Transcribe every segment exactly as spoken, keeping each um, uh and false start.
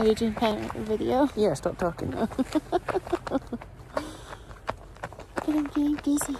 Are you doing parent video? Yeah, stop talking. Oh. But I'm getting dizzy.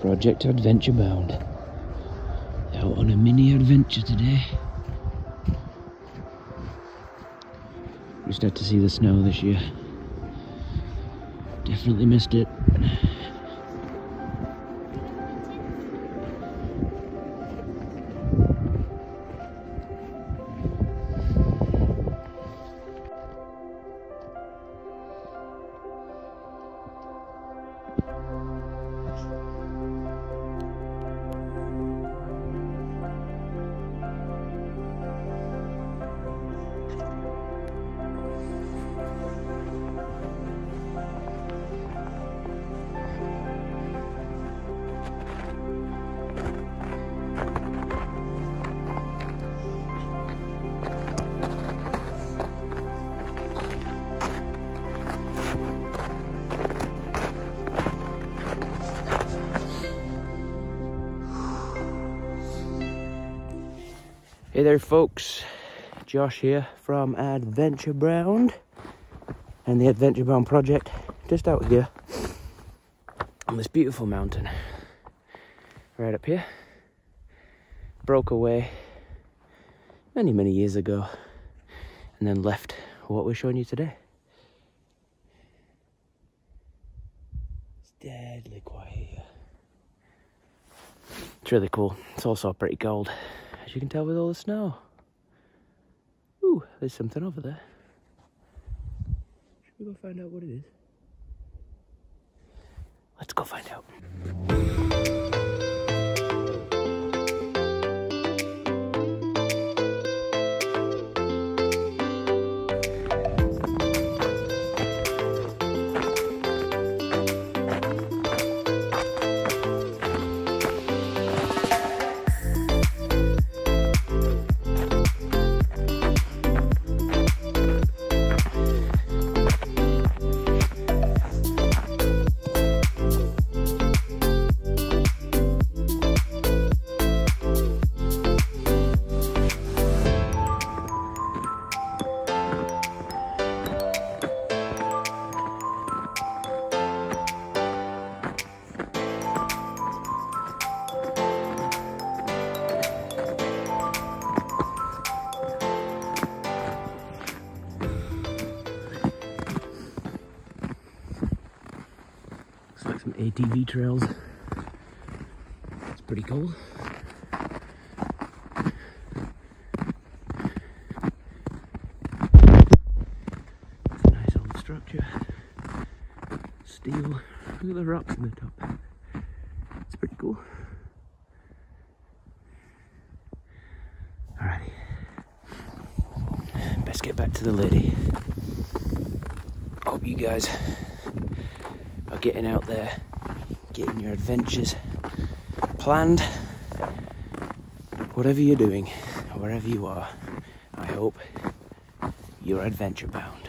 Project Adventure Bound. Out on a mini adventure today. Just had to see the snow this year. Definitely missed it. Hey there folks, Josh here from Adventure Bound and the Adventure Bound project, just out here on this beautiful mountain right up here. Broke away many many years ago and then left what we're showing you today. It's deadly quiet here. It's really cool. It's also pretty cold, as you can tell with all the snow. Ooh, there's something over there. Should we go find out what it is? Let's go find out. Some A T V trails. It's pretty cold. It's a nice old structure. Steel. Look at the rocks on the top. It's pretty cool. Alrighty. Best get back to the lady. Hope you guys are getting out there, getting your adventures planned. Whatever you're doing, wherever you are, I hope you're adventure bound.